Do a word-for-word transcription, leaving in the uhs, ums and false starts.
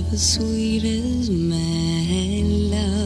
love as sweet as my love.